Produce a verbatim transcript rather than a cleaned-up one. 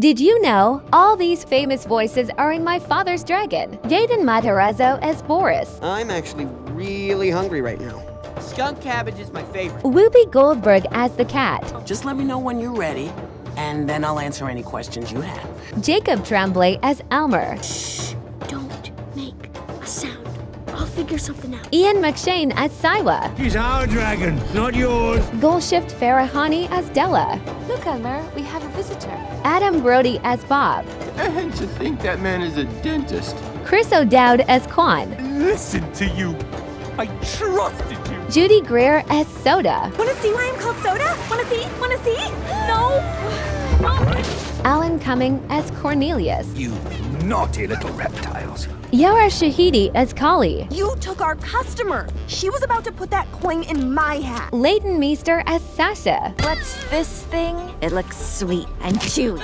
Did you know? All these famous voices are in My Father's Dragon. Jaden Matarazzo as Boris. I'm actually really hungry right now. Skunk cabbage is my favorite. Whoopi Goldberg as the cat. Just let me know when you're ready, and then I'll answer any questions you have. Jacob Tremblay as Elmer. Shh, don't make a sound. I'll figure something out. Ian McShane as Siwa. He's our dragon, not yours. Golshift Farahani as Della. Look, Elmer, we have a visitor. Adam Brody as Bob. I hate to think that man is a dentist. Chris O'Dowd as Quan. Listen to you. I trusted you. Judy Greer as Soda. Wanna see why I'm called Soda? Wanna see? Wanna see? No. Oh. Alan Cumming as Cornelius. You naughty little reptiles. Yara Shahidi as Kali. You took our customer. She was about to put that coin in my hat. Leighton Meester as Sasha. What's this thing? It looks sweet and chewy.